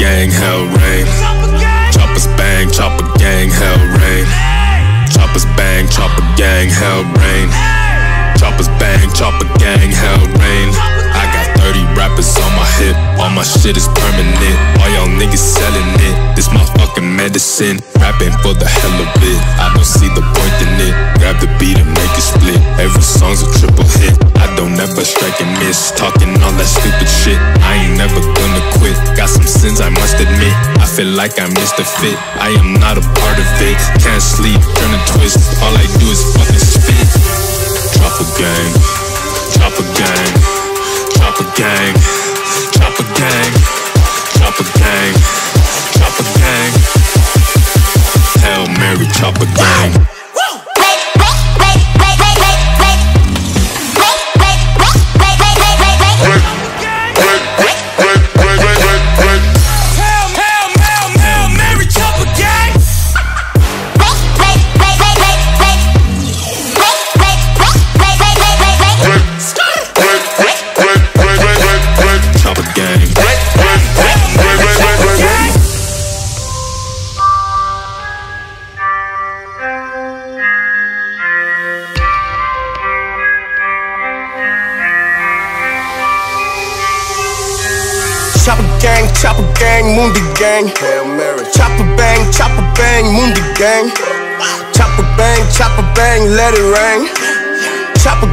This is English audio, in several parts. gang, hell rain. Choppers bang, chopper gang, hell rain. Choppers bang, chopper gang, hell rain. Choppers bang, chopper gang, hell rain. I got 30 rappers on my hip, all my shit is permanent. All y'all niggas selling it, this my fucking medicine. Rapping for the hell of it, I don't see the point in it. Grab the beat and make it split, every song's a triple hit. I don't ever strike and miss, talking all that stupid shit. I ain't never gonna quit, got some sins I must admit. I feel like I missed a fit, I am not a part of it. Can't sleep, turn and twist, all I do is fucking spit. Chopper gang, chopper gang, chopper gang, chopper gang, chopper gang, chopper gang. Hail Mary, chopper gang. Chopper gang, Mundi gang, chopper bang, Mundi gang. Chopper bang, let it ring. Chopper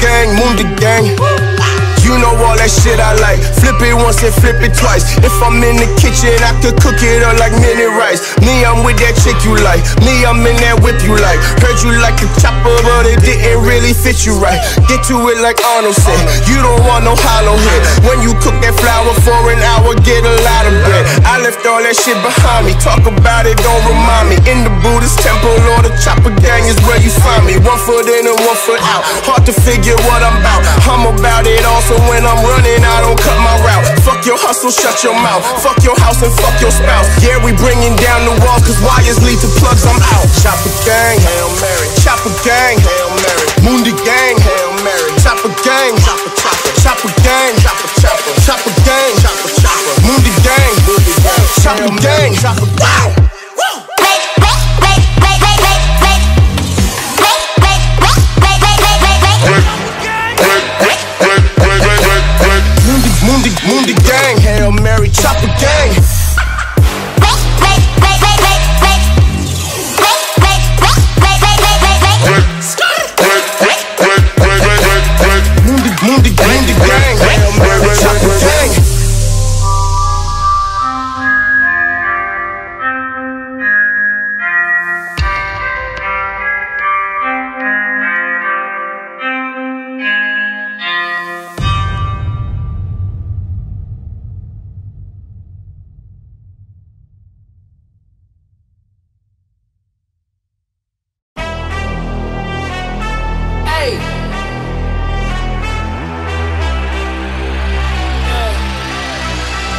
gang, Mundi gang. You know all that shit I like. Flip it once and flip it twice. If I'm in the kitchen, I could cook it up like mini rice. Me, I'm with that chick you like. Me, I'm in that whip you like. Heard you like a chopper, but it didn't really fit you right. Get to it like Arnold said. You don't want no hollow head. When you cook that flour for an hour, get a lot of bread. I left all that shit behind me. Talk about it, don't remind me. In the Buddhist temple or the chopper gang is where you find me. One foot in and one foot out. Hard to figure what I'm about. I'm about it all. So when I'm running, I don't cut my route. Fuck your hustle, shut your mouth. Fuck your house and fuck your spouse. Yeah, we bringing down the walls, cause wires lead to plugs, I'm out. Chopper gang, Hail Mary. Chopper gang, Hail Mary. Mundi gang, Hail Mary. Chopper gang, chopper chopper. Chopper gang, chopper chopper. Chopper gang, chopper chopper. Mundi gang, Mundi gang. Chopper gang, chopper gang. Mundi gang, Hail Mary, chopper gang. Mundi gang, Hail Mary, chopper gang.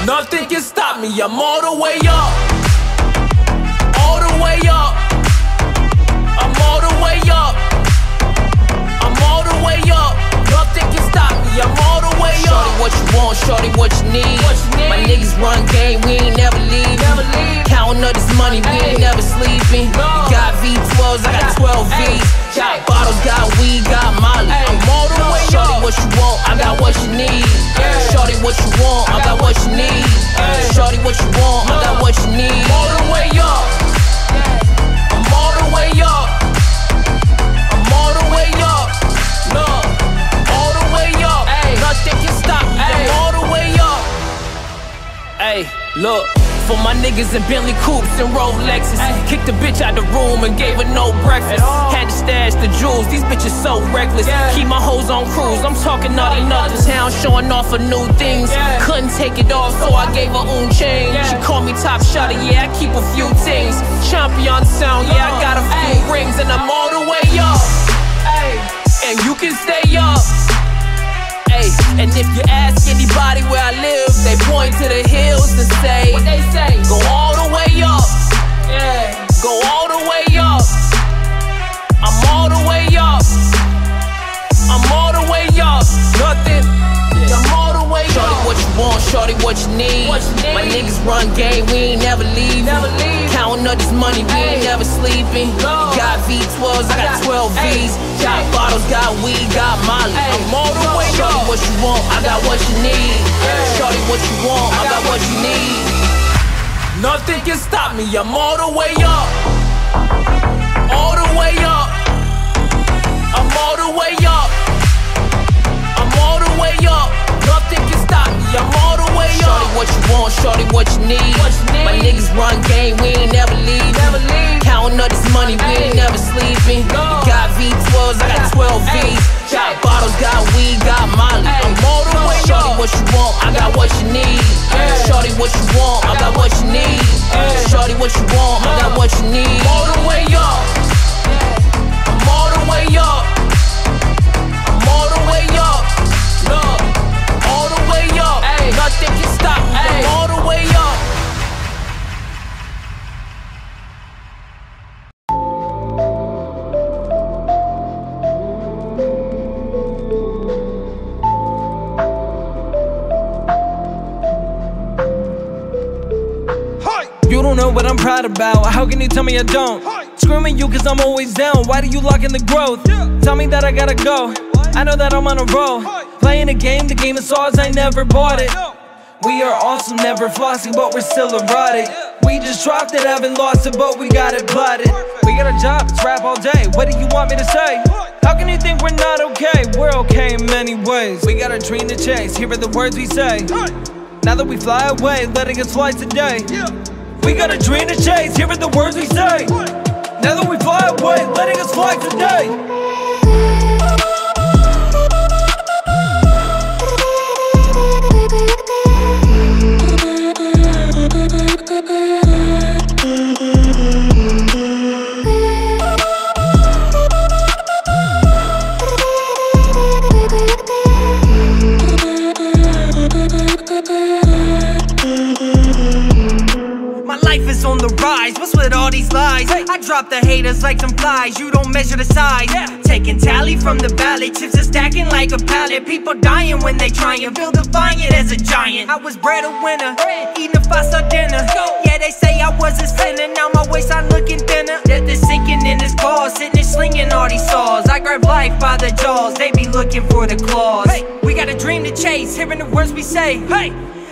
Nothing can stop me, I'm all the way up. All the way up. I'm all the way up. I'm all the way up. Nothing can stop me, I'm all the way up. Shorty what you want, shorty what you need. My niggas run game, we ain't never leave. Counting up this money, we ain't never sleeping. You got V12s, I got 12 Vs. Got bottles, got weed, got Molly. I'm all the way up. Shorty what you want, I got what you need. Shorty what you want, I got what you need. Shorty what you want, I got what you need. I'm all the way up. I'm all the way up. I'm all the way up. No, all the way up. Nothing can stop me. I'm all the way up. Hey, look. For my niggas in Bentley coupes and Rolexes, kicked the bitch out the room and gave her no breakfast. Had to stash the jewels, these bitches so reckless. Keep my hoes on cruise, I'm talking all in other town, showing off her new things. Couldn't take it off, so I gave her own chain. She called me top shotter, yeah, I keep a few things. Champion sound, yeah, I got a few rings. And I'm all the way up, and you can stay up. And if you ask anybody where I live, they point to the hills and say, what they say? Go all the way up, yeah. Go all the way up. I'm all the way up. I'm all the way up. Nothing, yeah. I'm all the way up. Shorty what you want, shorty what you need. My niggas run game, we ain't never leaving. Counting up this money, we ain't never sleeping. Got V12s, I got 12 V's. Got bottles, got weed, got Molly. I'm all the way up. Shorty what you want, I got what you need. Shorty what you want, I got what you need. Nothing can stop me, I'm all the way up. All the way up. I'm all the way up. I'm all the way up. Nothing can stop me, I'm all the way up. Shorty what you want, shorty what you need. My niggas run game, we ain't never leave. Counting up this money, we ain't never sleeping. Got V12s, I got 12 V's. Got bottles, got weed, got Molly. I'm all the way up. Shorty what you want, I got what you need. Shorty what you want, I got what you need. Shorty what you want, I got what you need. I'm all the way up. I'm all the way up. I'm all the way up. Look, all the way up. Nothing can stop me. I'm all the way up. Know what I'm proud about, how can you tell me I don't? Screaming you cause I'm always down, why do you lock in the growth? Tell me that I gotta go, I know that I'm on a roll. Playing a game, the game is ours, I never bought it. We are awesome, never flossy, but we're still erotic. We just dropped it, haven't lost it, but we got it plotted. We got a job, it's rap all day, what do you want me to say? How can you think we're not okay? We're okay in many ways. We got a dream to chase, here are the words we say. Now that we fly away, letting us fly today. We got a dream to chase, here are the words we say. Now that we fly away, letting us fly today. Drop the haters like some flies, you don't measure the size. Taking tally from the valley, chips are stacking like a pallet. People dying when they trying, feel defiant as a giant. I was bred a winner, eating a five-star dinner. Yeah, they say I wasn't sinning, now my waistline looking thinner. Death is sinking in this ball, sitting and slinging all these saws. I grab life by the jaws, they be looking for the claws. We got a dream to chase, hearing the words we say.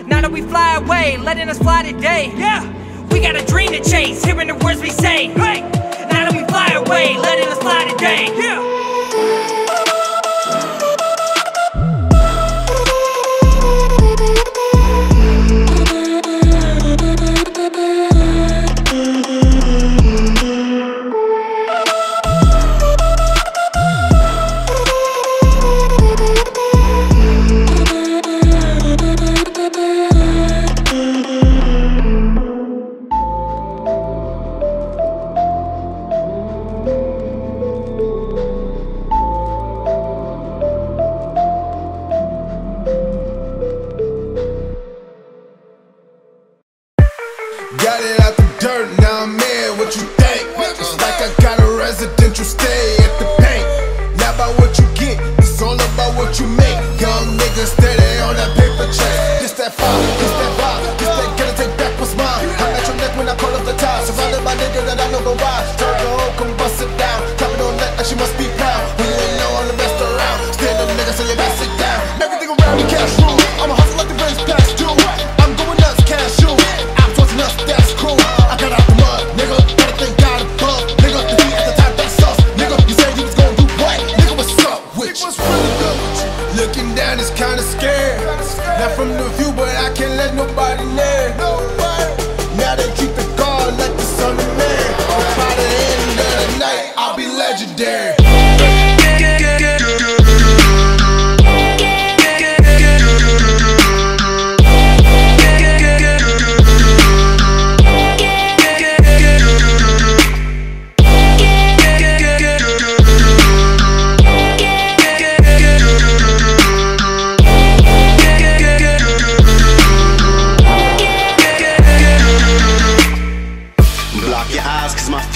Now that we fly away, letting us fly today. We got a dream to chase, hearing the words we say. Now that we fly away, letting us fly today. Nobody. Now they keep it gone like the sun and man.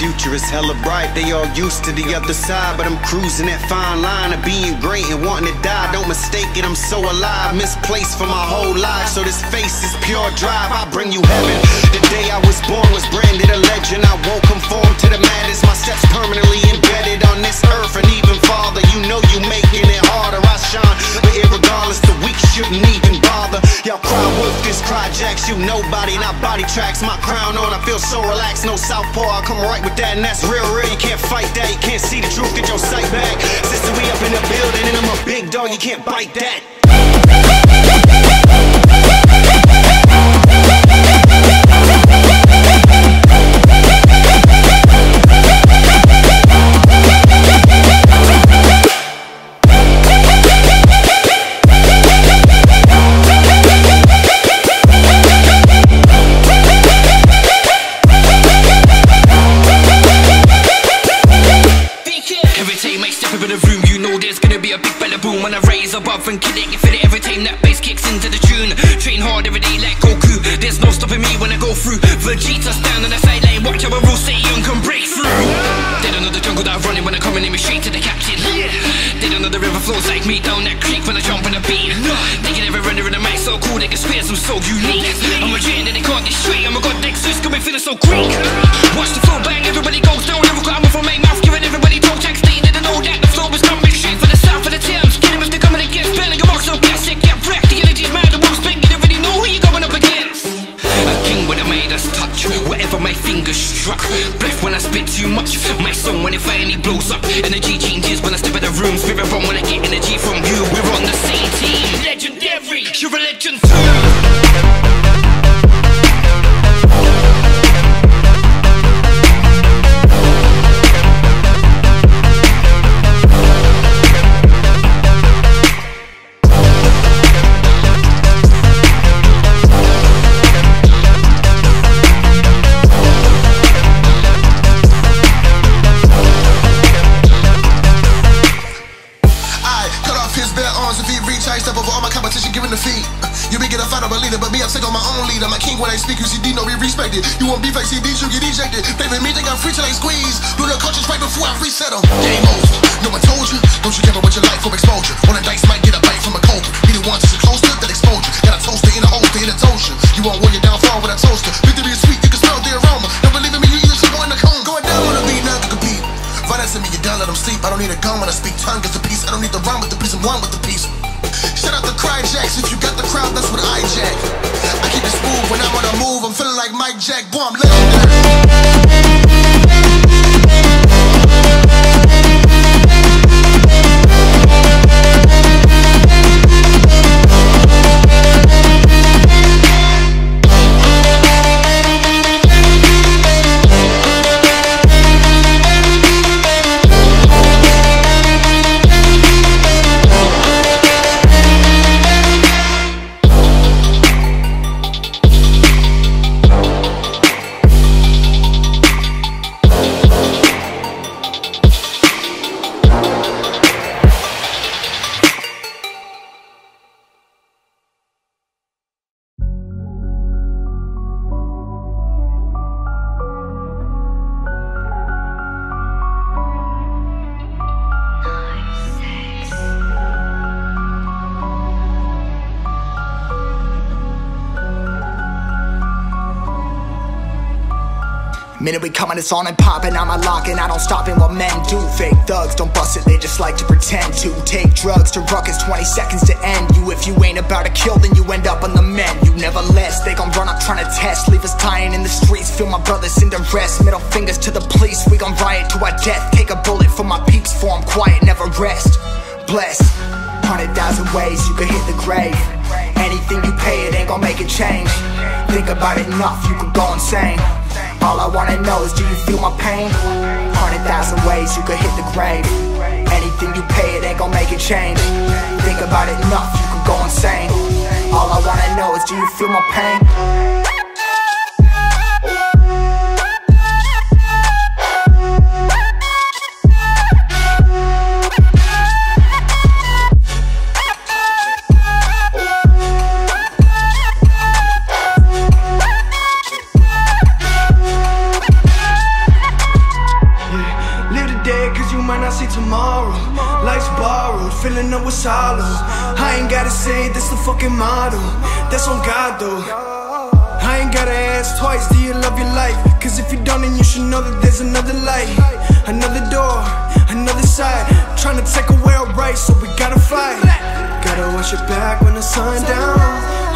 future is hella bright. They all used to the other side, but I'm cruising that fine line of being great and wanting to die. Don't mistake it, I'm so alive, misplaced for my whole life. So this face is pure drive, I bring you heaven. The day I was born was branded a legend. I won't conform to the madness. My steps permanently embedded on this earth and even farther. You know you making it harder, I shine. But irregardless, the weak shouldn't even bother. Y'all cry wolf, this cry jacks. You nobody, not body tracks. My crown on, I feel so relaxed. No southpaw, I come right with that, and that's real. You can't fight that, you can't see the truth, get your sight back. Sister, we up in the building and I'm a big dog, you can't bite that. Above and killing it, feel it every time that bass kicks into the tune. Train hard every day like Goku, there's no stopping me when I go through. Vegeta's down on the sideline, watch how I rule, say young can break through. They don't know the jungle that I'm running when I come in my straight to the captain. They don't know the river flows like me down that creek when I jump on a beat. They can never run around the mic so cool, they can spare some so unique. I'm a giant and they can't get straight, I'm a god next to it's gonna be feeling so Greek. Watch the flow bang, everybody goes down, never got a move from my mouth, giving everybody toe tags. They didn't know that the flow was coming straight for the south of the Thames. Whatever my fingers struck, breath when I spit too much. My song when it finally blows up. Energy changes when I step in the room. Spirit from when I get energy from you. We're on the same team. Legendary, you're a legend too. You won't be fake CDs, you get ejected. They with me, they got free till they squeeze. Do the coaches right before I reset them. Game over, no one told you. Don't you give up with your life for exposure. One of the dice might get a bite from a cobra. Be the one to the close that exposure. Got a toaster in a holster in a toaster. You won't wear your downfall with a toaster. Victory is sweet, you can smell the aroma. Don't believe in me, you either sleep or in the cone. Going down on the beat, now to compete. Violence in me, you're done, let them sleep. I don't need a gun when I speak, tongue gets a piece. I don't need to rhyme with the piece, I'm one with the piece. Shout out the cry jacks, if you got the crowd, that's what I jack. I keep it smooth when I'm on the move. I'm feeling like Mike Jack, boy, I'm minute we coming, it's on and popping. I'm unlocking, I don't stop in what men do. Fake thugs don't bust it, they just like to pretend to. Take drugs to ruckus, 20 seconds to end you. If you ain't about to kill, then you end up on the menu. Nevertheless, they gon' run up trying to test. Leave us dying in the streets, feel my brothers in duress. Middle fingers to the police, we gon' riot to our death. Take a bullet for my peeps, form quiet, never rest. Bless, 100,000 ways you could hit the grave. Anything you pay, it ain't gon' make it change. Think about it enough, you could go insane. All I wanna know is, do you feel my pain? 100,000 ways you could hit the grave. Anything you pay, it ain't gon' make it change. Think about it enough, you could go insane. All I wanna know is, do you feel my pain? tomorrow. Life's borrowed, filling up with sorrow. I ain't gotta say, that's the fucking motto. That's on God though. I ain't gotta ask twice, do you love your life? Cause if you don't, then you should know that there's another light, another door, another side. Trying to take away our rights, so we gotta fight. Gotta watch your back when the sun down.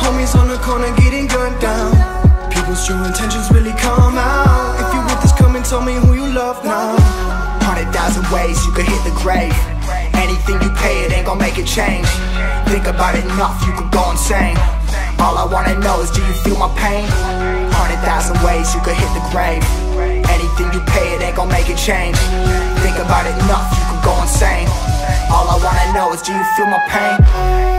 Homies on the corner getting gunned down. People's true intentions really come out. If you with us, come and tell me who you love now. 100,000 ways you could hit the grave. Anything you pay, it ain't gon' make it change. Think about it enough, you could go insane. All I wanna know is, do you feel my pain? 100,000 ways you could hit the grave. Anything you pay, it ain't gon' make it change. Think about it enough, you could go insane. All I wanna know is, do you feel my pain?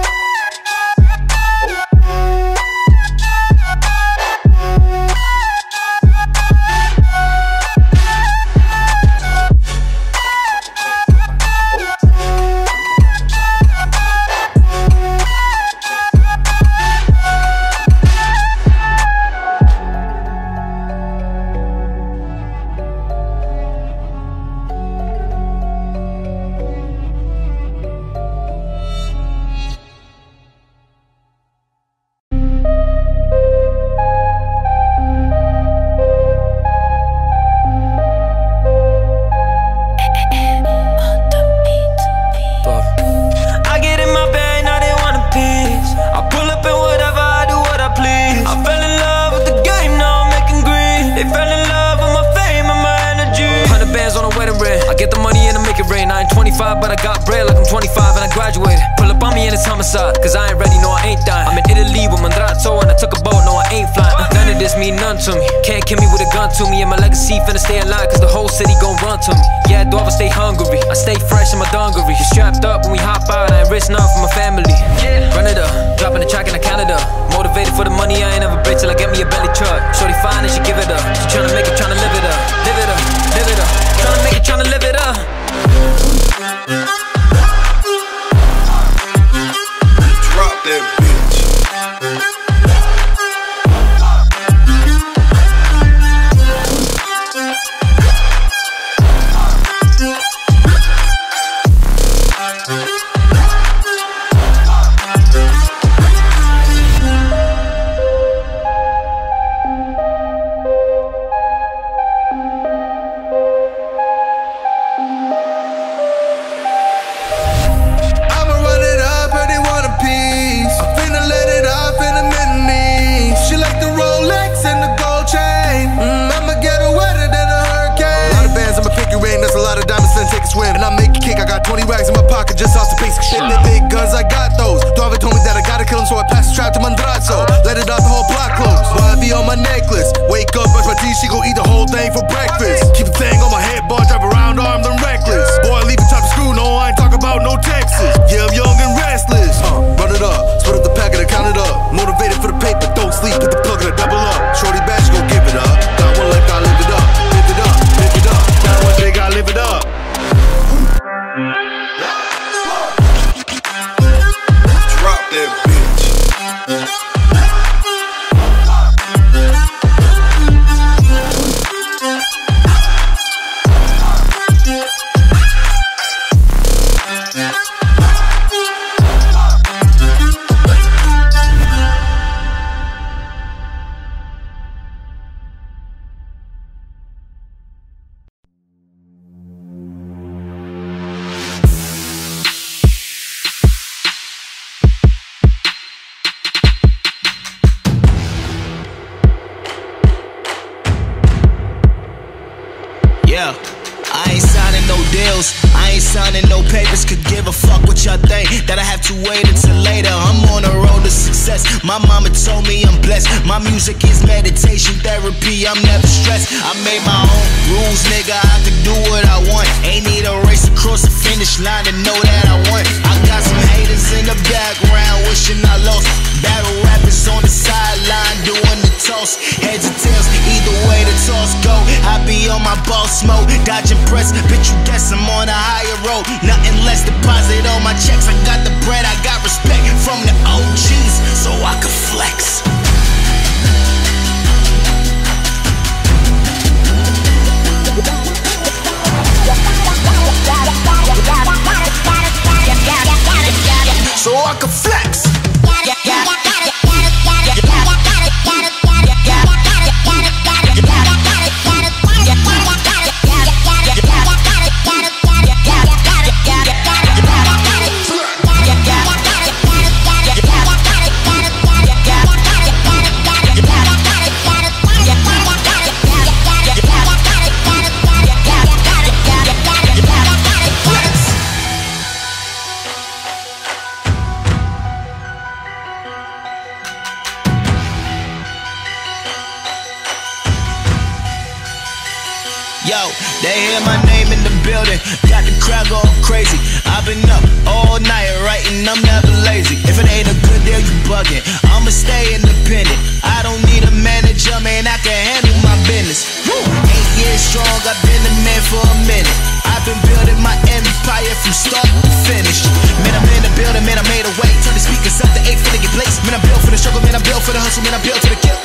Yo, they hear my name in the building, got the crowd going crazy. I've been up all night writing, I'm never lazy. If it ain't a good deal, you bugging. I'ma stay independent, I don't need a manager, man, I can handle my business. Woo! 8 years strong, I've been the man for a minute. I've been building my empire from start to finish. Man, I'm in the building, man, I made a way. Turn the speakers up to 8 figure plates. Man, I'm built for the struggle, man, I'm built for the hustle, man, I'm built to the kill.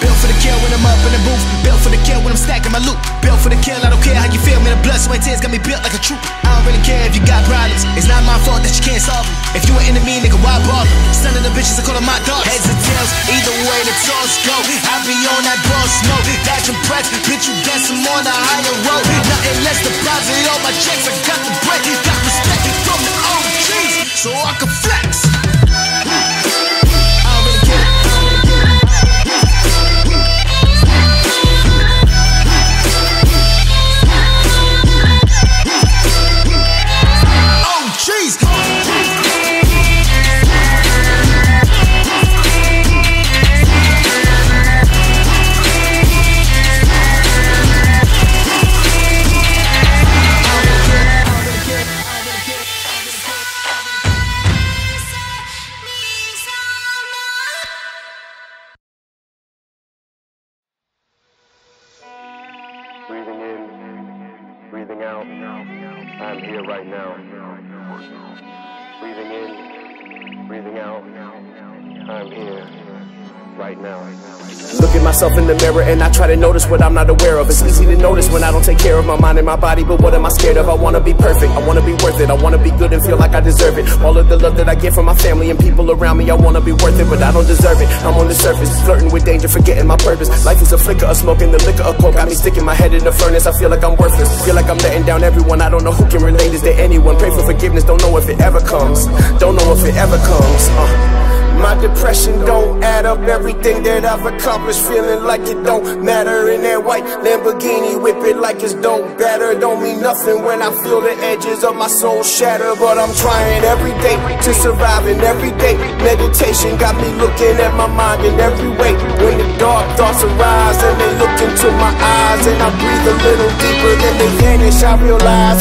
Built for the kill when I'm up in the booth. Built for the kill when I'm stacking my loot. Built for the kill, I don't care how you feel. Man, the blood, sweat, tears got me built like a troop. I don't really care if you got problems. It's not my fault that you can't solve them. If you an enemy, nigga, why bother? Son of the bitches, I call them my dogs. Heads or tails, either way the toss go. I be on that boss mode. Dodging press, bitch, you guess I'm on the higher road. Nothing less deposit all my checks. I got the bread, got respect from the OGs, so I can flex. Breathing in, breathing out, I'm here right now. Breathing in, breathing out, I'm here right now. Look at myself in the mirror and I try to notice what I'm not aware of. It's easy to notice when I don't take care of my mind and my body, but what am I scared of? I want to be perfect, I want to be worth it, I want to be good and feel like I deserve it. All of the love that I get from my family and people around me, I want to be worth it, but I don't deserve it. I'm on the surface, flirting with danger, forgetting my purpose. Life is a flicker, a smoke and the liquor, a coke. Got me sticking my head in the furnace, I feel like I'm worthless. Feel like I'm letting down everyone, I don't know who can relate. Is there anyone? Pray for forgiveness, don't know if it ever comes. Don't know if it ever comes. My depression don't add up, everything that I've accomplished feeling like it don't matter. In that white Lamborghini, whip it like it's don't batter. Don't mean nothing when I feel the edges of my soul shatter. But I'm trying every day to survive, and every day meditation got me looking at my mind in every way. When the dark thoughts arise and they look into my eyes, and I breathe a little deeper than they vanish, I realize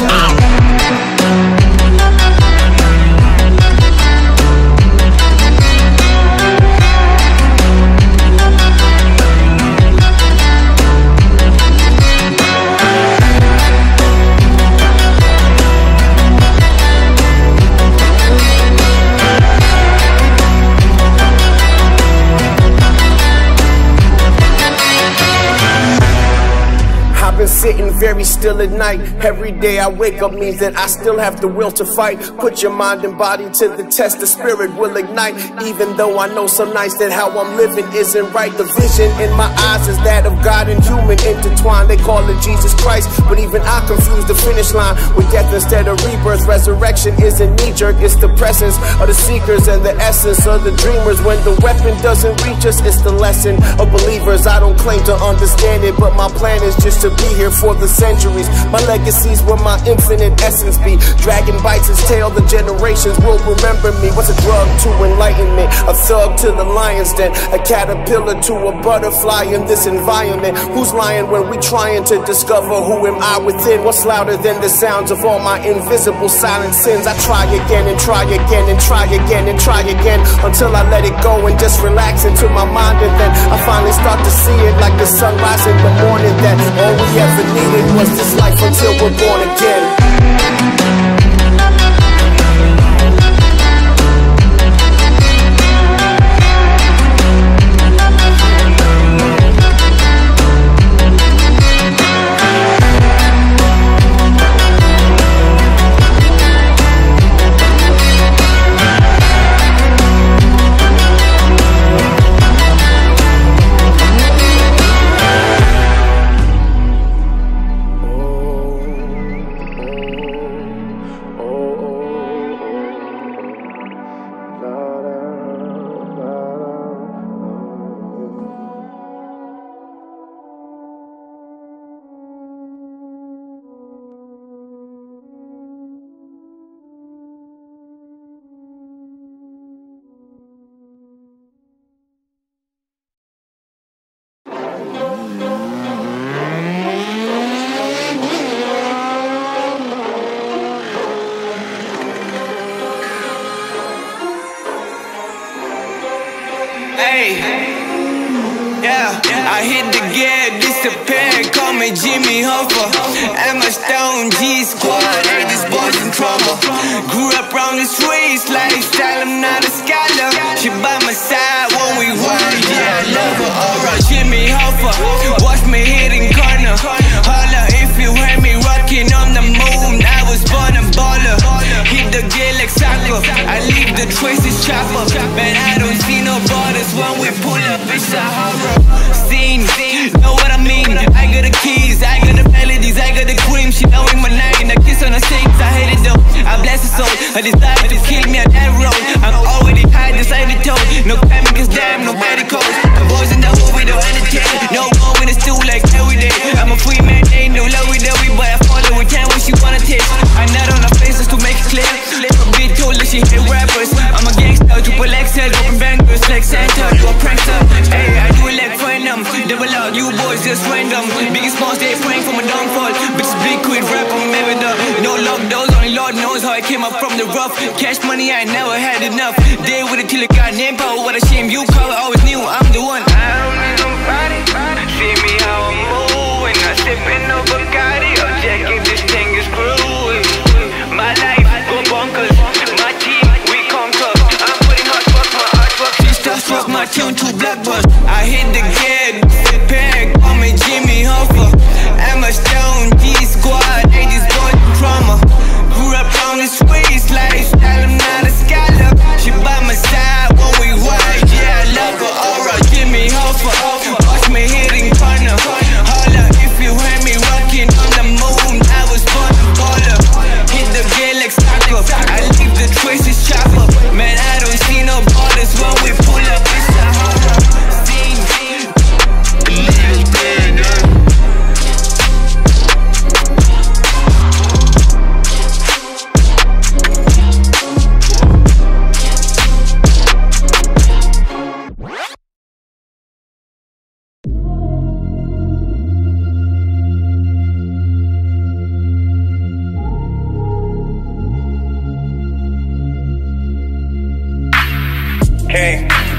sitting very still at night. Every day I wake up means that I still have the will to fight. Put your mind and body to the test, the spirit will ignite. Even though I know some nights that how I'm living isn't right. The vision in my eyes is that of God and human intertwined. They call it Jesus Christ, but even I confuse the finish line with death instead of rebirth. Resurrection isn't knee-jerk, it's the presence of the seekers and the essence of the dreamers. When the weapon doesn't reach us, it's the lesson of believers. I don't claim to understand it, but my plan is just to be here for the centuries. My legacies will my infinite essence be. Dragon bites its tail, the generations will remember me. What's a drug to enlightenment? A thug to the lion's den, a caterpillar to a butterfly in this environment. Who's lying when we trying to discover who am I within? What's louder than the sounds of all my invisible silent sins? I try again and try again and try again and try again until I let it go and just relax into my mind, and then I finally start to see it like the sunrise in the morning, that all we ever needed was this life until we're born again. I hit the gear, disappear, call me Jimmy Hoffa. Emma Stone, G-Squad, this boy's in trouble. Grew up round the streets, lifestyle, I'm not a scholar. She by my side when we ride, yeah, I love her. Alright, Jimmy Hoffa, watch me hitting corner. Holla if you hear me rocking on the moon, I was born a baller. Hit the gear like soccer, I leave the traces chopper. Man, I don't see no borders when we pull up, it's a horror. Know what I mean? I got the keys, I got the melodies, I got the cream. She knowing my name, I kiss on her cheeks. I hate it though, I bless her soul. Her desire to kill me on that road. I'm already high, decided to. No time is damn, nobody calls. The boys in the hood, we don't entertain. No more when it's too like every day. I'm a free man, ain't no love with every boy. I follow, we can't what she wanna take. I'm not on her faces to make it clear. Her bitch told her she hate rappers. I'm a gangster, triple XL, open bangers like Santa, you a prankster. Hey, I do it like Phantom. Double out, you boys just random. Biggest sponsor, they praying for my downfall. Bitches big quit rap, I'm married up. No lockdowns, only Lord knows how I came up from the rough. Cash money, I ain't never had enough. Day with a killer, got name power. What a shame, you call it, always knew I'm the one. I don't need nobody. See me how I move when I sippin' no Bacardi. Oh, check if this thing is screwed. My life go bonkers. My team, we conquer. I'm putting hard work, my hard work. She starstruck my tune to black bus. I hit the kid. Jimmy Hoffa, Emma Stone, G-Squad, 80s boy drama. Grew up on the streets, lifestyle, I'm not a scholar. She by my side when we ride, yeah, I love her. Alright, Jimmy Hoffa, watch me hitting corner. Holla if you hear me rocking on the moon, I was born a baller. Hit the gear like soccer, I leave the traces chopper. Man, I don't see no borders when we pull up, it's a horror.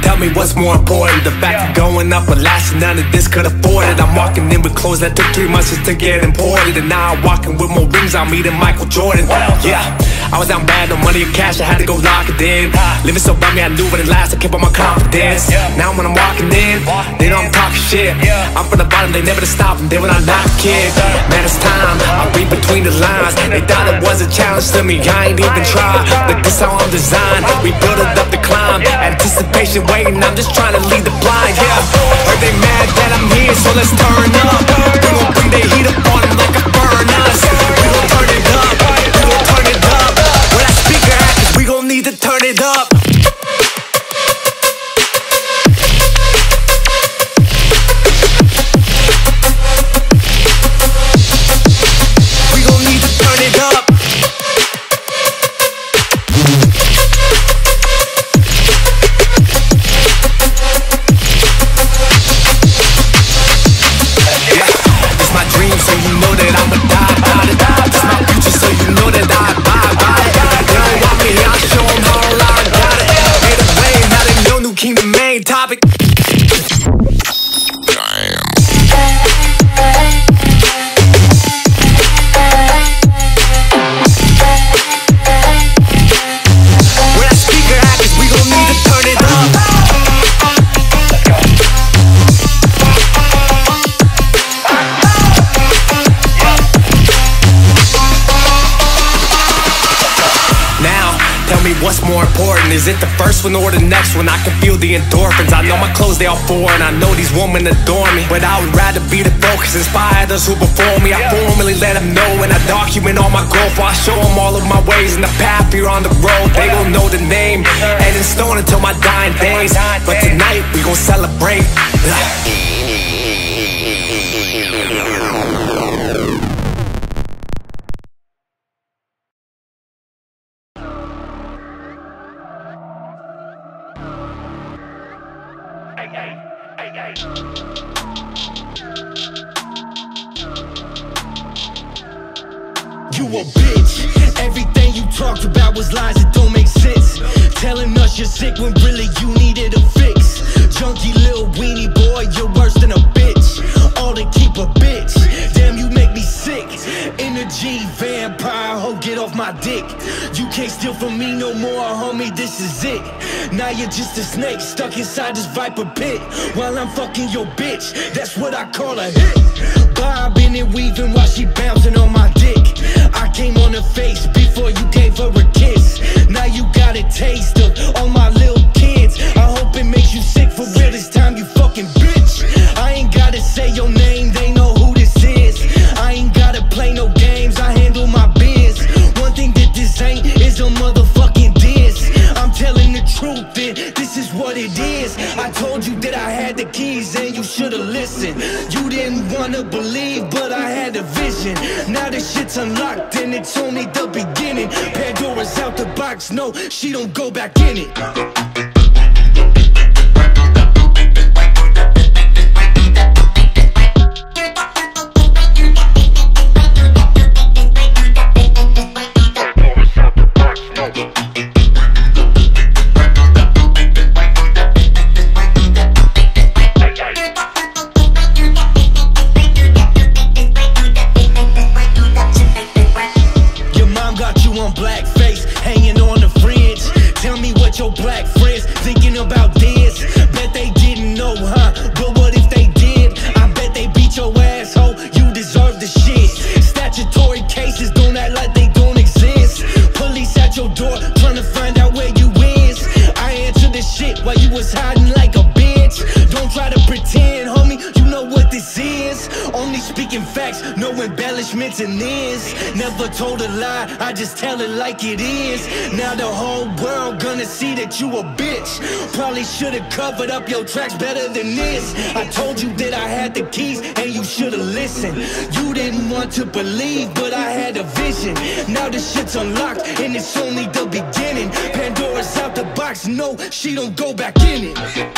Tell me what's more important, the fact of going up a lot, so none of this could afford it. I'm walking in with clothes that took 3 months just to get imported, and now I'm walking with more rings on me than Michael Jordan. Yeah, I was down bad, no money or cash, I had to go lock it in. Living so bad, me, I knew what it last, I kept on my confidence. Now when I'm walking in, they know I'm talking shit. I'm from the bottom, they never stop, and then when I knock it, man, it's time, I read between the lines. They thought it was a challenge to me, I ain't even try, but this how I'm designed. We built up the climb, anticipation waiting, I'm just trying to lead the blind, yeah. Heard they mad that I'm here, so let's turn up. We gon' bring the heat up on them like a furnace. We gon' turn it up, we gon' turn it up. Where that speaker at, 'cause we gon' need to turn it up. We gon' need to turn it up. What's more important? Is it the first one or the next one? I can feel the endorphins. I know my clothes, they all foreign. I know these women adore me, but I would rather be the focus, inspire those who before me. I formally let them know, and I document all my growth. I show them all of my ways in the path here on the road. They gon' know the name, and in stone until my dying days. But tonight, we gon' celebrate. you a bitch. Everything you talked about was lies that don't make sense. Telling us you're sick when really you needed a fix. Junkie little weenie boy, you're worse than a bitch. All to keep a bitch. Damn, you make me sick. Energy vampire, ho, get off my dick. You can't steal from me no more, homie, this is it. Now you're just a snake stuck inside this viper pit while I'm fucking your bitch. That's what I call a hit. Bobbing and weaving while she bouncing on my dick. I came on her face before you gave her a kiss. Now you got a taste of all my little kids. I hope it makes you sick for real this time, you fucking bitch. I ain't gotta say your name, they know who this is. I ain't gotta play no games, I handle my biz. One thing that this ain't is a motherfucking diss. I'm telling the truth and this is what it is. I told you that I had the keys and you should've listened. You didn't wanna believe but I had a vision. Now this shit's unlocked and it's only the beginning. Pandora's out the box, no, she don't go back in it. Never told a lie, I just tell it like it is. Now the whole world gonna see that you a bitch. Probably should've covered up your tracks better than this. I told you that I had the keys and you should've listened. You didn't want to believe, but I had a vision. Now this shit's unlocked and it's only the beginning. Pandora's out the box, no, she don't go back in it.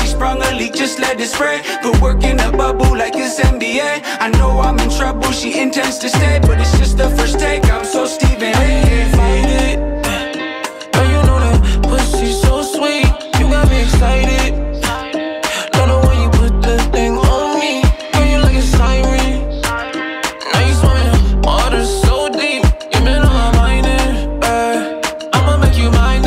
Sprung a leak. leak, just let it spread. But working a bubble like it's NBA. I know I'm in trouble, she intends to stay, but it's just the first take, I'm so Stephen A. Find it. Girl, you know that pussy so sweet, you got me excited. Don't know when you put the thing on me. Girl, you like a siren. Now you swimming water so deep, you've been on my mind, I'ma make you mine.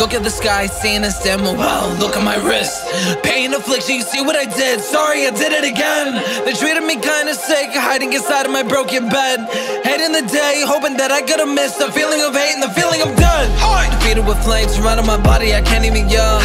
Look at the sky, seeing a symbol. Wow, look at my wrist. Pain, affliction, you see what I did. Sorry, I did it again. They treated me kinda sick, hiding inside of my broken bed. Hating the day, hoping that I could've missed the feeling of hate and the feeling of done. Defeated with flames surrounding my body, I can't even yell.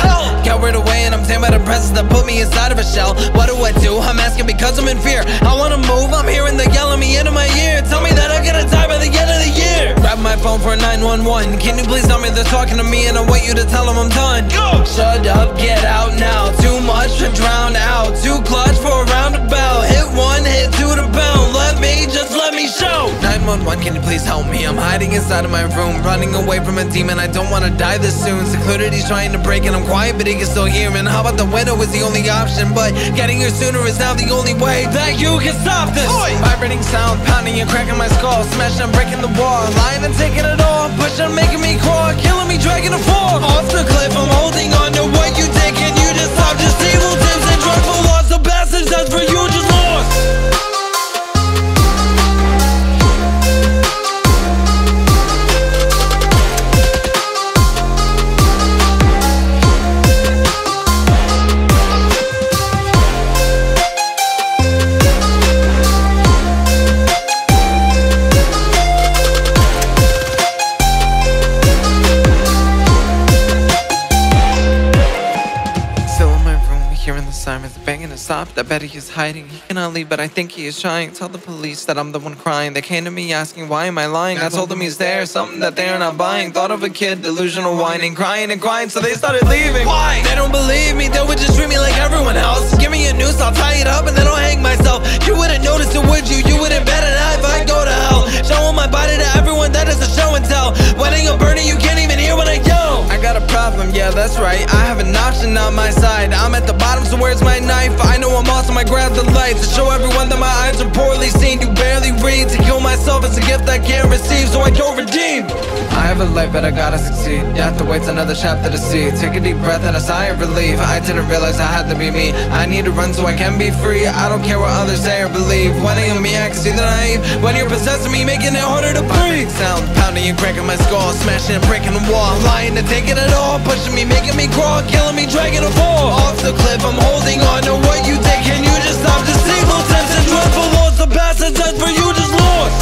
Got rid away and I'm damned by the presence that put me inside of a shell. What do? I'm asking because I'm in fear. I wanna move, I'm hearing the yelling me into my ear. Tell me that I'm gonna die by the end of the year. Grab my phone for 911. Can you please tell me they're talking to me and I want you to tell them I'm done. Go. Shut up, get out now. Too much to drown out. Too clutch for a roundabout. Hit one, hit two to pound. Let me, just let me show. 911, can you please help me? I'm hiding inside of my room, running away from a demon. I don't wanna die this soon. Secludity's trying to break and I'm quiet, but he can still hear me. And how about the window is the only option, but getting here sooner is now the only way that you can stop this. Oi. Vibrating sound, pounding and cracking my skull, smashing and breaking the wall, lying and taking it all, pushing, making me crawl, killing me, dragging the floor. Off the cliff, I'm holding on to what you did. Can you just stop? Just evil tips and dreadful laws. The passage that's for you just lost. I bet he is hiding. He cannot leave, but I think he is trying. Tell the police that I'm the one crying. They came to me asking why am I lying. I told them he's there, something that they're not buying. Thought of a kid, delusional, whining, crying and crying, so they started leaving. Why? They don't believe me, they would just treat me like everyone else. Give me a noose, I'll tie it up and then I'll hang myself. You wouldn't notice it, would you? You wouldn't bet an eye if I go to hell. Showing my body to everyone, that is a show and tell. Wedding a burning, you can't even hear what I yell. I got a problem, yeah, that's right. I have an option on my side. I'm at the bottom, so where's my knife? I know I'm awesome, I grab the lights to show everyone that my eyes are poorly seen. You barely read, to kill myself is a gift I can't receive, so I don't redeem. I have a life, but I gotta succeed. Death awaits another chapter to see. Take a deep breath and a sigh of relief. I didn't realize I had to be me. I need to run so I can be free. I don't care what others say or believe. When I am me, I can see the naive. When you're possessing me, making it harder to breathe. Sound pounding and cracking my skull, smashing and breaking the wall, lying and taking it all, pushing me, making me crawl, killing me, dragging a fall. Off the cliff, I'm holding on to what you did. Can you just stop this evil sense and dreadful loss? The past is death for you just lost.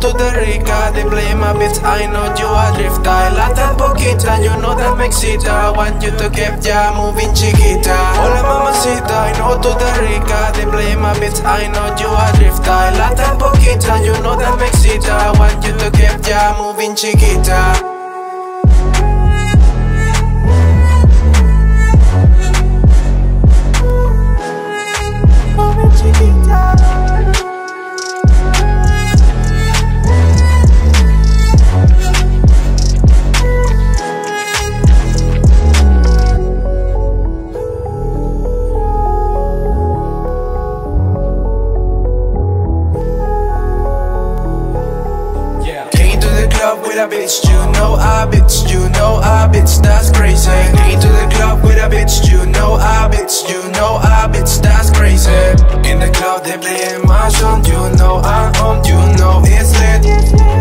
to the rica, they play my beats, I know you are drift. I love that poquita, you know that Mexita. Want you to keep ya moving chiquita. Hola mamacita, I know to the rica, they play my beats, I know you are drift. I love that poquita, you know that Mexita. Want you to keep ya moving chiquita. With a bitch, you know I bitch, you know I bitch, that's crazy. Into the club with a bitch, you know I bitch, you know I bitch, that's crazy. In the club they play my song, you know I own, you know it's lit.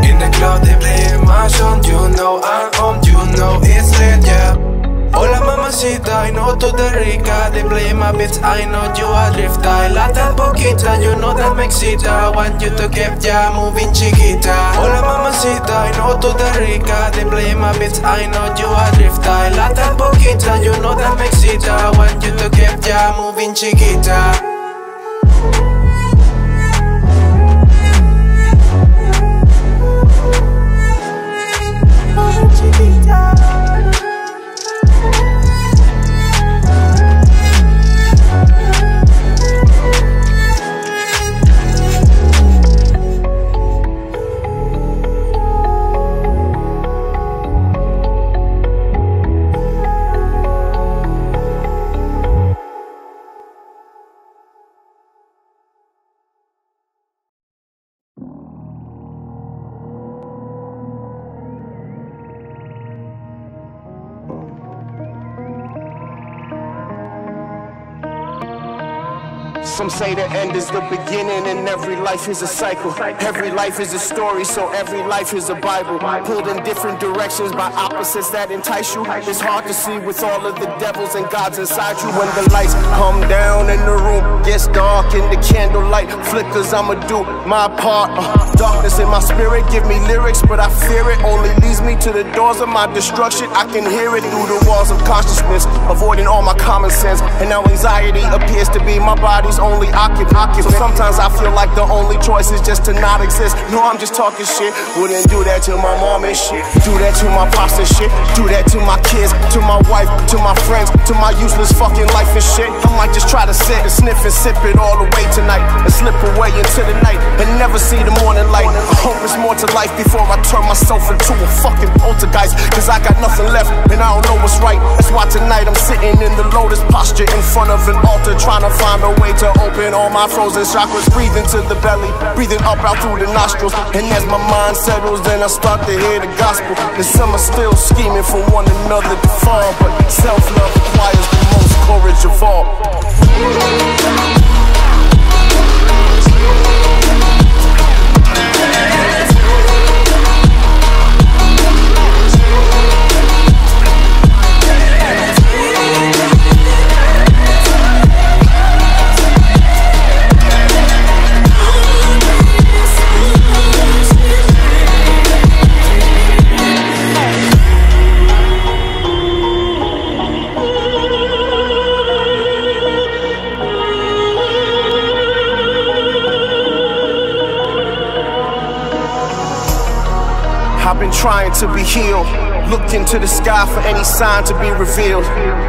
In the club they play my song, you know I own, you know it's lit, yeah. Hola mamacita, I know to the rica, they play my bitch, I know you are drift. I love that poquita, you know that Mexita. Want you to keep ya moving chiquita. Hola mamacita, I know to the rica, they play my bitch, I know you are drift. I love that poquita, you know that Mexita. Want you to keep ya moving chiquita. Some say the end is the beginning and every life is a cycle. Every life is a story, so every life is a Bible. Pulled in different directions by opposites that entice you. It's hard to see with all of the devils and gods inside you. When the lights come down and the room gets dark and the candlelight flickers, I'ma do my part. Darkness in my spirit give me lyrics, but I fear it only leads me to the doors of my destruction. I can hear it through the walls of consciousness, avoiding all my common sense. And now anxiety appears to be my body's own only occupant. So sometimes I feel like the only choice is just to not exist. No, I'm just talking shit. Wouldn't do that to my mom and shit. Do that to my pops and shit. Do that to my kids, to my wife, to my friends, to my useless fucking life and shit. I might just try to sit and sniff and sip it all away tonight and slip away into the night and never see the morning light. I hope it's more to life before I turn myself into a fucking poltergeist, cause I got nothing left and I don't know what's right. That's why tonight I'm sitting in the lotus posture in front of an altar, trying to find a way to open all my frozen chakras, breathing to the belly, breathing up out through the nostrils. And as my mind settles, then I start to hear the gospel. And some are still scheming for one another to fall, but self-love requires the most courage of all. Trying to be healed, looked into the sky for any sign to be revealed.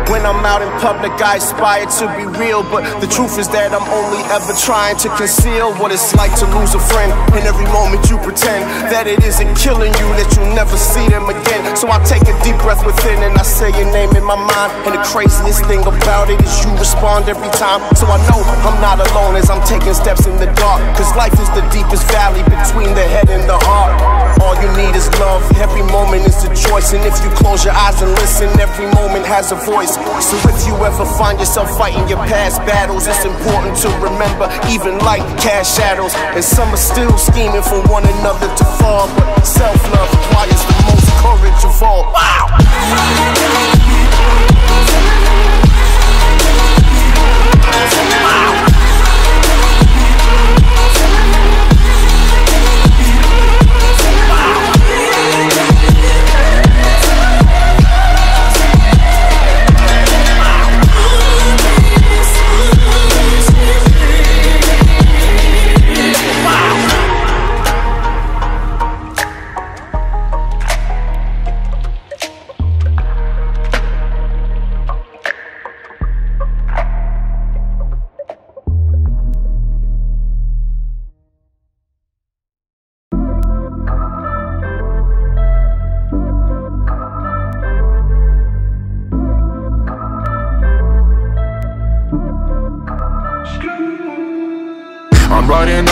When I'm out in public, I aspire to be real, but the truth is that I'm only ever trying to conceal what it's like to lose a friend. And every moment you pretend that it isn't killing you, that you'll never see them again. So I take a deep breath within and I say your name in my mind. And the craziest thing about it is you respond every time. So I know I'm not alone as I'm taking steps in the dark, cause life is the deepest valley between the head and the heart. All you need is love, every moment is a choice. And if you close your eyes and listen, every moment has a voice. So if you ever find yourself fighting your past battles, it's important to remember even light casts shadows. And some are still scheming for one another to fall, but self-love requires the most courage of all. Wow! Wow!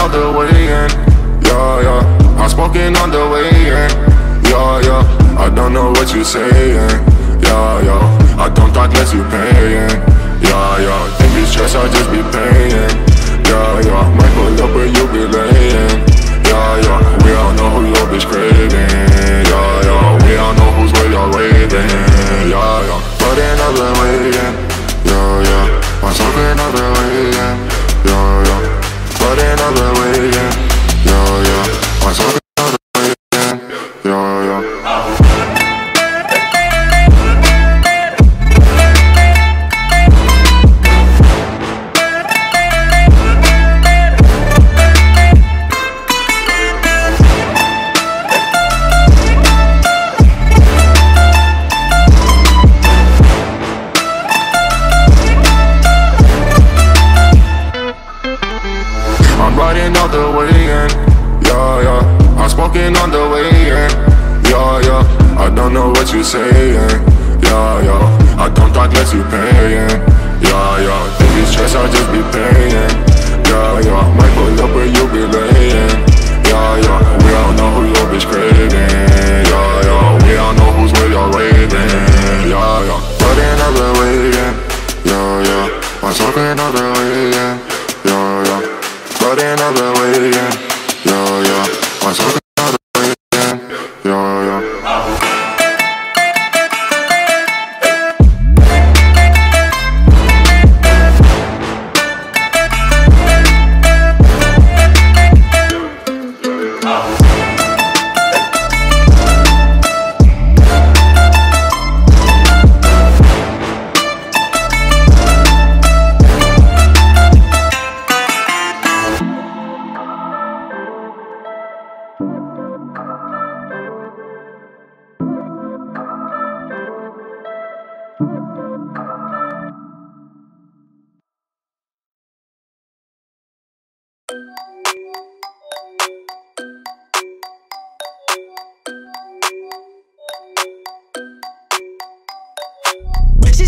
on the way in, yeah, yeah. I've spoken on the way in, yeah, yeah. I don't know what you're saying, yeah, yeah. I don't talk less you paying, yeah, yeah. Think you stress, I just be paying, yeah, yeah. Might pull up where you be laying, yeah, yeah. We all know who love is craving, yeah, yeah. We all know who's where you're waiting, yeah, yeah. But then I've been waiting, yeah, yeah. I'm talking, I've been waiting, yeah, yeah. But then I've been waiting, yeah, yeah. I'm talking, I've been waiting, yeah, yeah. On the way in, yeah, yeah. I don't know what you're saying, yeah, yeah. I don't talk less you paying, yeah, yeah. Think you stress, I just be paying, yeah, yeah. Might pull up where you be laying, yeah, yeah. We all know who love is craving, yeah, yeah. We all know who's where you're waiting, yeah, yeah. But then I've been waiting, yeah, yeah. I'm talking, I've been waiting, yeah, yeah. But then I've been waiting, yeah, yeah. I'm talking.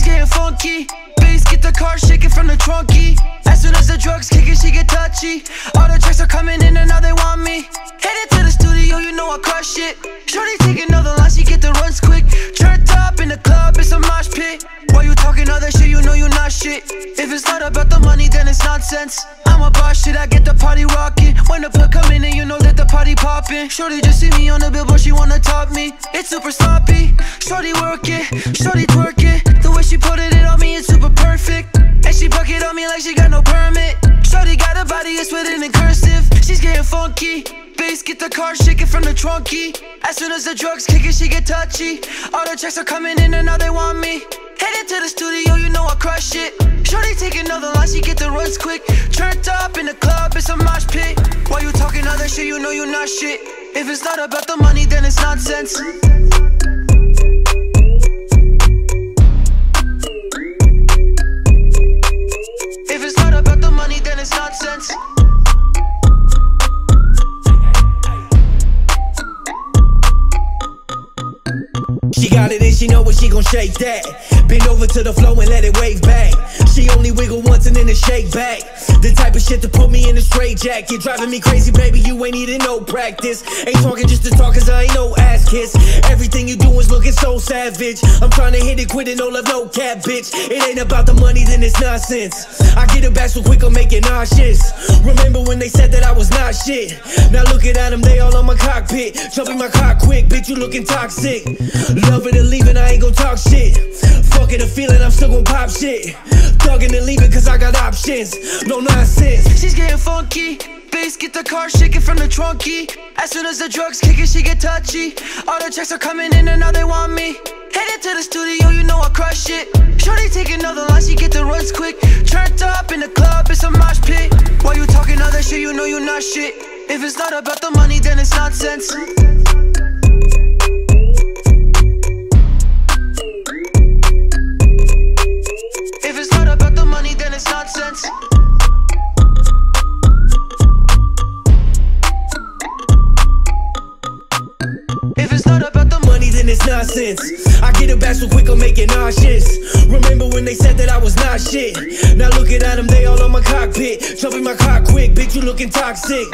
She's getting funky, bass get the car shaking from the trunkie. As soon as the drugs kicking, she get touchy. All the tracks are coming in and now they want me. Headed to the studio, you know I crush it. Shorty take another line, she get the runs quick. Turned up in the club, it's a mosh pit. Why you talking all that shit, you know you not shit. If it's not about the money, then it's nonsense. I'm a boss shit, I get the party rocking. When the plug come in and you know that the party popping. Shorty just see me on the billboard, she wanna top me. It's super sloppy, shorty work it, shorty twerk it. The way she put it on me is super perfect. And she buck it on me like she got no permit. Shorty got a body, it's with an incursive. She's getting funky, bass get the car shaking from the trunkie. As soon as the drugs kicking, she get touchy. All the checks are coming in and now they want me. Headed to the studio, you know I crush it. Shorty take another line, she get the runs quick. Turned up in the club, it's a mosh pit. Why you talking all that shit, you know you not shit. If it's not about the money, then it's nonsense. If it's not about the money, then it's nonsense. She got it and she know what she gon' shake that. Bend over to the flow and let it wave back. She only wiggle once and then it shake back. The type of shit to put me in a straitjacket. Driving me crazy, baby, you ain't needin' no practice. Ain't talking just to talk cause I ain't no ass kiss. Everything you do is looking so savage. I'm tryna hit it, quit it, no love, no cap, bitch. It ain't about the money, then it's nonsense. I get it back so quick, I'm making nauseous. Remember when they said that I was not shit. Now look at them, they all on my cockpit. Jumping my cock quick, bitch, you looking toxic. Love it or leave it, I ain't gon' talk shit. Fuck it or feel it, I'm still gon' pop shit. Thuggin' and leave it cause I got options, no nonsense. She's getting funky, bass get the car shaking from the trunkie. As soon as the drugs kicking, she get touchy. All the checks are coming in and now they want me. Headed to the studio, you know I crush it. Shorty take another line, she get the runs quick. Turned up in the club, it's a mosh pit. Why you talking all that shit, you know you not shit. If it's not about the money, then it's nonsense. Nonsense. If it's not about the money, then it's nonsense. I get it back so quick, I'll make it nauseous. Remember when they said that I was not shit? Now look at them, they all on my cockpit. Jumping my car quick, bitch, you looking toxic.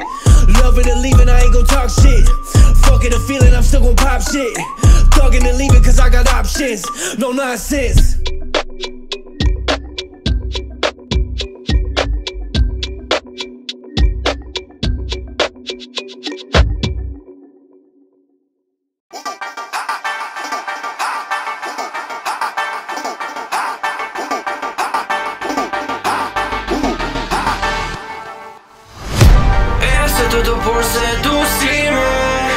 Loving and leaving, I ain't gon' talk shit. Fucking the feeling, I'm still gon' pop shit. Thugging and leaving, cause I got options. No nonsense. Todo por seducirme.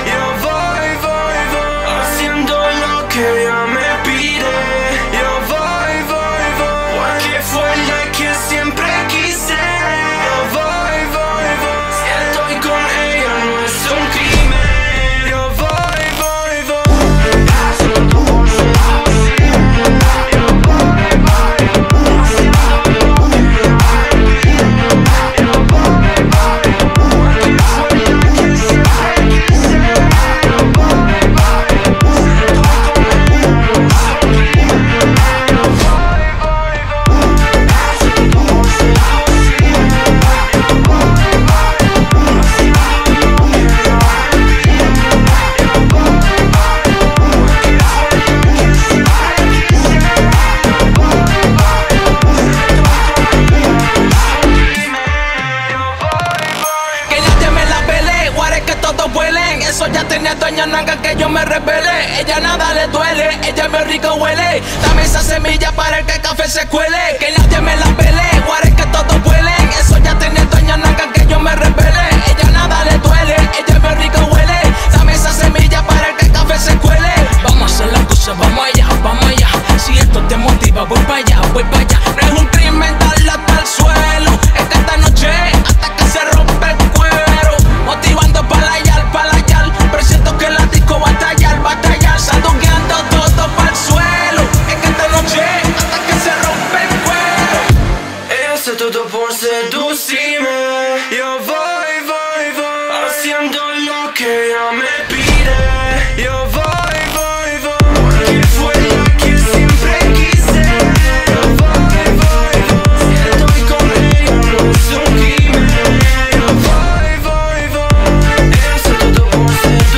Yo voy, voy, voy haciendo lo que ella me pide. Yo voy, voy, voy porque fue la que siempre quise. Yo voy, voy, voy si estoy con ella no es un crimen. Yo voy, voy, voy. No haga que yo me rebele, ella nada le duele, ella me rico huele. Dame esa semilla para que el café se cuele. Que nadie me la pele, guarda que todos vuelen. Eso ya tiene dueño, no haga que yo me rebele. Ella nada le duele, ella me rico huele. Dame esa semilla para que el café se cuele. Vamos a hacer las cosas, vamos allá, vamos allá. Si esto te motiva, voy para allá, voy para allá. No es un crimen darle hasta el suelo. Es que esta noche hasta que se rompe el cuero. Motivando para allá. Presiento que la disco va a tallar, va a tallar. Saldoqueando todo pa'l suelo. Es que esta noche hasta que se rompe el cuero. Ella hace todo por seducirme. Yo voy, voy, voy haciendo lo que ella me pide. Yo voy, voy, voy porque fue la que siempre quise. Yo voy, voy, voy si estoy con ella no es un crimen. Yo voy, voy, voy ella hace todo por seducirme.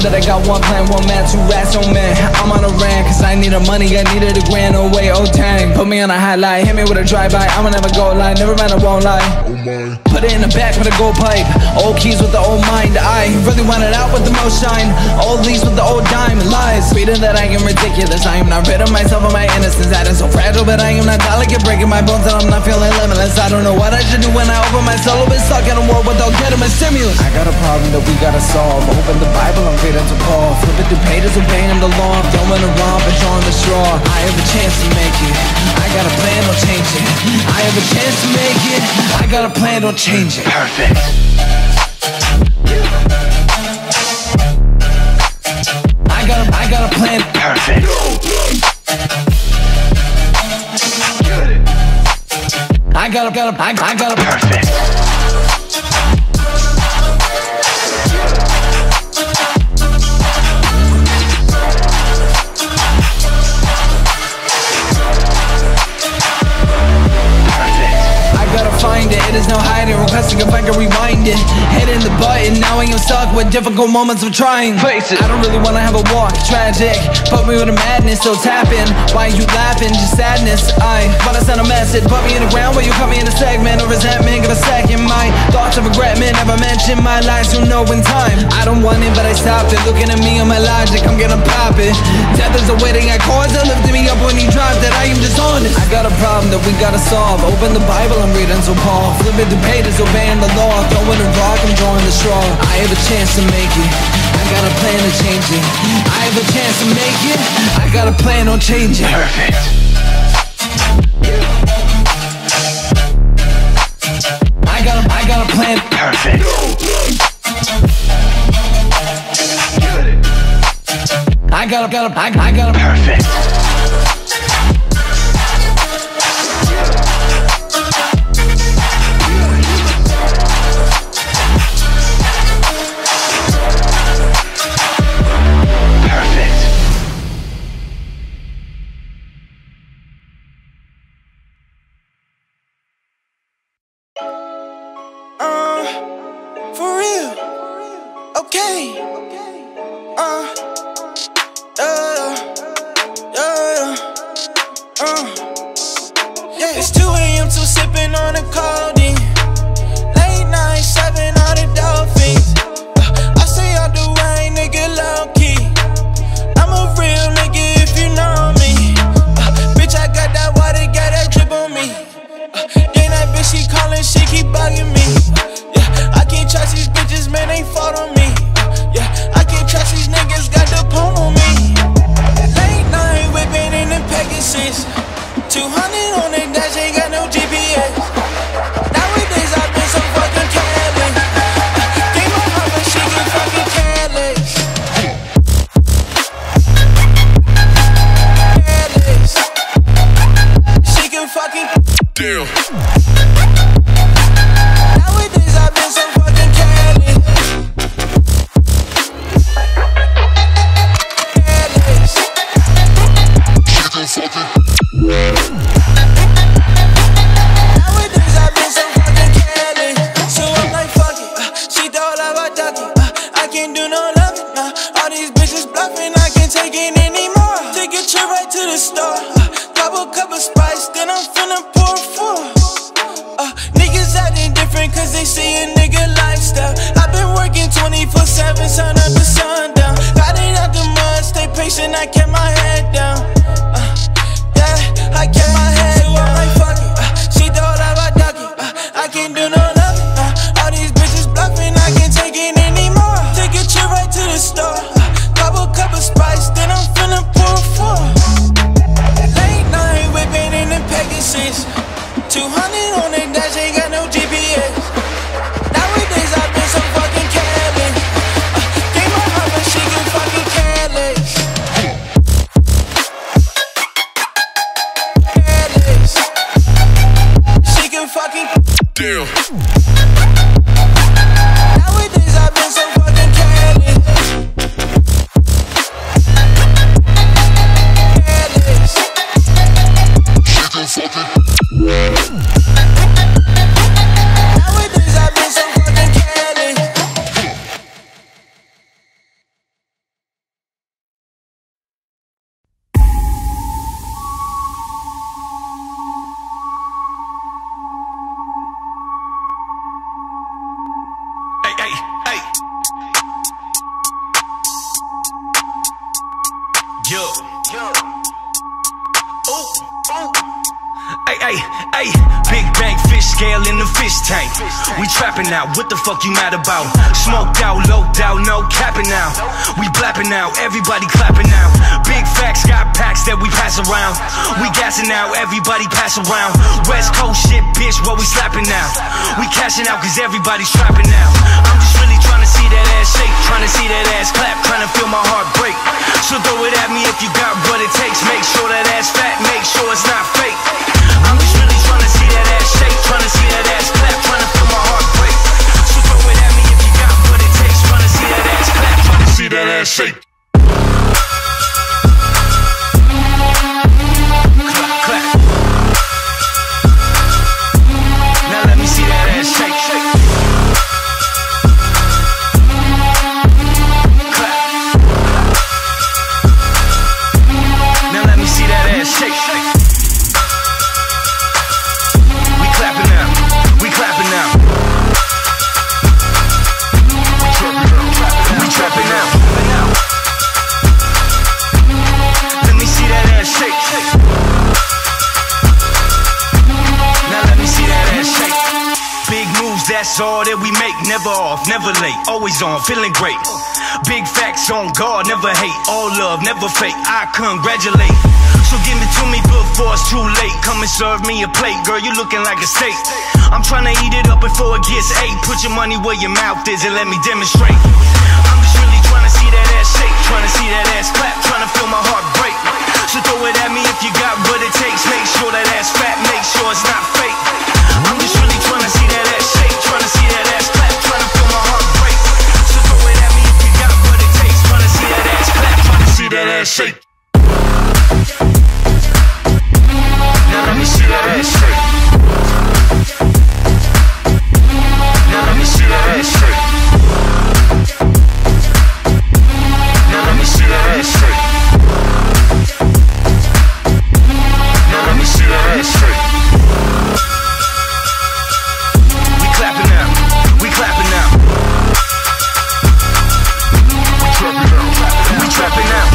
That I got one plan, one man, two rats, oh man. I'm on a rant, cause I need the money, I needed a grand, oh wait, oh dang. Put me on a highlight, hit me with a drive-by, I'ma never go lie, never mind, I won't lie. Oh my. Put it in the back with a gold pipe, old keys with the old mind. I really want it out with the most shine, old leaves with the old dime. Lies, speeding that I am ridiculous, I am not rid of myself and my innocence. That is so fragile, but I am not delicate, breaking my bones and I'm not feeling limitless. I don't know what I should do when I open my soul, been stuck in a world without getting my stimulus. I got a problem that we gotta solve, open the Bible, I'm to call. Flipping through pages and painting the law. Throwing a romp and drawing the straw. I have a chance to make it. I got a plan, don't change it. I have a chance to make it. I got a plan, don't change it. Perfect. I got a plan. Perfect. I got a perfect. It is no hiding, requesting if I can rewind it. Hitting the button, now I am stuck with difficult moments of trying. Face it, I don't really wanna have a walk, tragic. Put me with a madness, so tapping. Why you laughing? Just sadness. I wanna send a message, put me in the ground where you caught me in a segment of resentment. Give a second, my thoughts of regretment. Never mention my lies, you know in time. I don't want it, but I stopped it. Looking at me and my logic, I'm gonna pop it. Death is a waiting I caused, that lifted me up when he dropped that I am dishonest. I got a problem that we gotta solve. Open the Bible, I'm reading so Paul. Flipping the pages, obeying the law. Throwing a rock, I'm drawing the straw. I have a chance to make it. I got a plan to change it. I have a chance to make it. I got a plan on changing. Perfect. I got a plan. Perfect. I got a perfect. It's 2 a.m. too sipping on a codeine. Late night, serving all the dolphins. I say all the way, nigga, low key. I'm a real nigga if you know me. Bitch, I got that water, got that drip on me. Then that bitch, she calling, she keep bugging me. I can't trust these bitches, man, they fought on me. I can't trust these niggas, got the poem on me. Late night, whipping in the Pegasus. 200 on the dash, ain't got no GPS. Nowadays I've been so fucking careless. Gave my mama, she get fucking careless. Careless. She can fucking damn. Nowadays I've been so fucking careless. Careless. She can fucking nowadays I've been so fucking careless. So I'm like fuck it, she thought I was ducking. I can't do no loving, all these bitches bluffing. I can't take it anymore. Take a trip right to the store, double cup of spice, then I'm finna pour four. Niggas acting different cause they see a nigga lifestyle. I've been working 24/7, sun up to sundown. Got it out the mud, stay patient, I kept my head down. I kept my head down. So I'm like fuck it, she thought I was ducking. I can't do no nothing, all these bitches bluffing. I can't take it anymore. Take a trip right to the store, double cup of spice, then I'm finna pour four. Late night whipping in the Pegasus. 200 on the dash, ain't got no GPS. Nowadays I've been so fucking careless. Gave my mama, she get fucking careless. Damn. Nowadays I've been so fucking careless. Careless. She can fucking. Nowadays I've been so fucking careless. Hey, big bang fish scale in the fish tank. We trapping now, what the fuck you mad about? Smoked out, loped out, no capping now. We blapping now, everybody clapping now. Big facts got packs that we pass around. We gassing now, everybody pass around. West Coast shit, bitch, what we slapping now? We cashing out cause everybody's trapping now. I'm just really trying to see that ass shake, trying to see that ass clap, trying to feel my heart break. So throw it at me if you got what it takes. Make sure that ass fat, make sure it's not fake. I'm just really tryna see that ass shake, tryna see that ass clap, tryna feel my heart break. So throw it at me if you got what it takes. Tryna see that ass clap, tryna see that ass shake. Clap, clap. Now let me see that ass That's all that we make, never off, never late, always on, feeling great. Big facts on God, never hate, all love, never fake, I congratulate. So give it to me before it's too late. Come and serve me a plate, girl, you looking like a steak. I'm trying to eat it up before it gets ate. Put your money where your mouth is and let me demonstrate. I'm just really trying to see that ass shake, trying to see that ass clap, trying to feel my heart break. So throw it at me if you got what it takes. Make sure that ass fat, make sure it's not fake. I'm just really trying to see that ass shake, trying to see that ass clap, trying to feel my heart break. So throw it at me if you got what it takes. Trying to see that ass clap, trying to see that ass shake. Now let me see that ass shake. Now let me see that ass shake. Now let me see that ass shake. Now let me see that ass shake. We clapping now, we clapping now. We clapping now.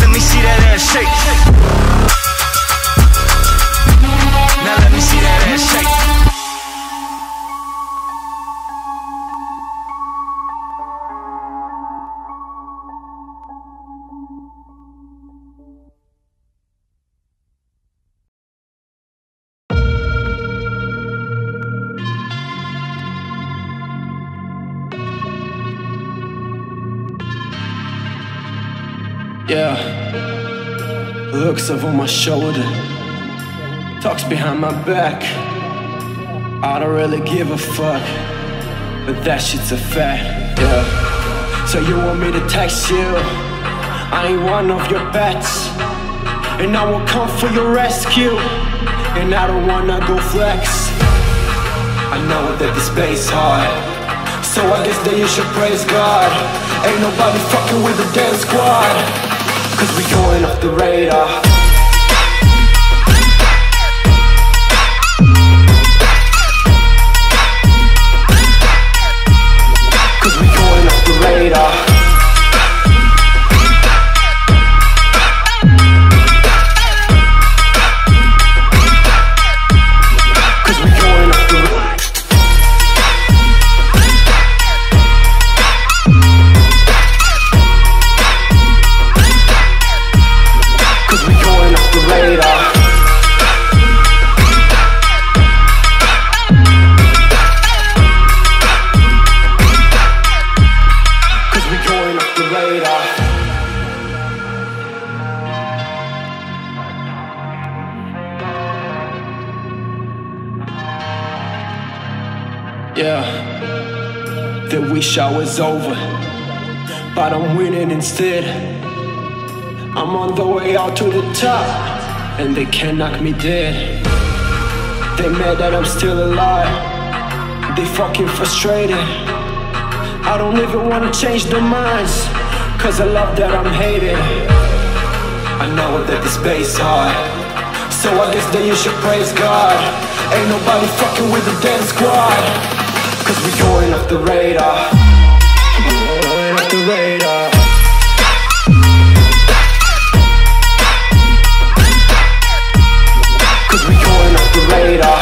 Let me see that ass shake. Now let me see that ass shake. Yeah, looks over my shoulder, talks behind my back. I don't really give a fuck, but that shit's a fact. Yeah, so you want me to text you? I ain't one of your pets, and I will come for your rescue. And I don't wanna go flex. I know that this bay's hard, so I guess that you should praise God. Ain't nobody fucking with the damn squad, cause we going off the radar. Cause we going off the radar. Cause we going off the radar. Yeah, the wish I was over, but I'm winning instead. I'm on the way out to the top, and they can't knock me dead. They mad that I'm still alive, they fucking frustrated. I don't even wanna change their minds, cause I love that I'm hated. I know that this bay's hard, so I guess that you should praise God. Ain't nobody fucking with the damn squad, cause we going off the radar. We're going off the radar. Cause we going off the radar.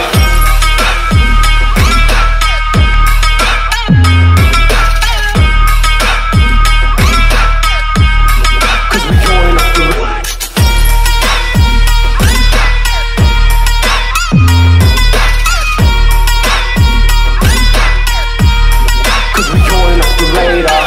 Cause we going off the radar.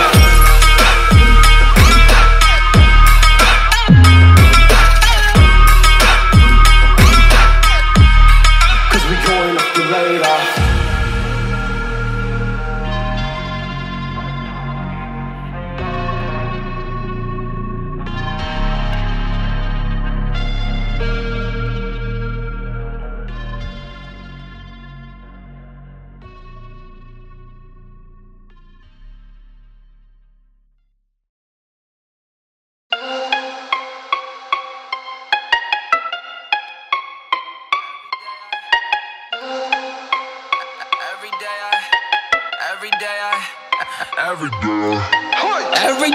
Every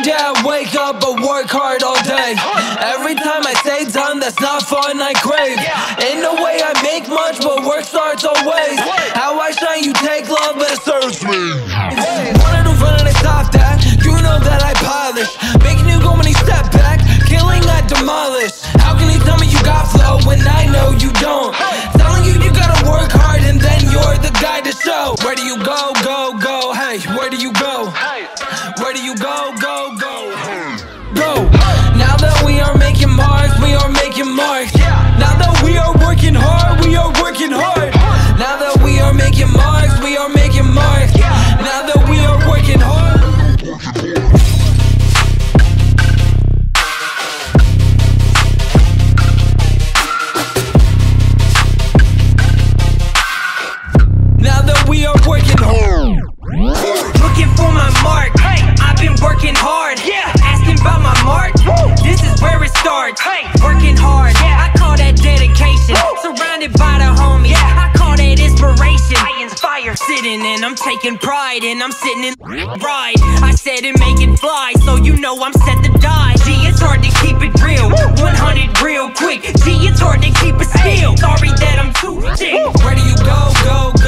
day I wake up but work hard all day. Every time I say way done, that's not fun, I crave. Ain't no way I make much, but work starts always. How I shine, you take love, but it serves me. Wanted to run and I stopped that. You know that I polish, making you go when he step back, killing I demolish. How can you tell me you got flow when I know you don't? Telling you you gotta work hard and then you're the guy to show. Where do you go, go, go, hey, where do you go? Where do you go, go, go, go? Now that we are making marks, we are making marks. Now that we are working hard, we are working hard. Now that we are making marks, we are making marks. Now that we are working hard. Now that we are working hard. Looking for my mark, I've been working hard. Asking about my mark, this is where it starts. Working hard, I call that dedication. Surrounded by the homies, I call that inspiration. I inspire, sitting and I'm taking pride. And I'm sitting in ride, I said it, make it fly, so you know I'm set to die. G, it's hard to keep it real, 100 real quick. G, it's hard to keep it still. Sorry that I'm too thick. Where do you go, go, go?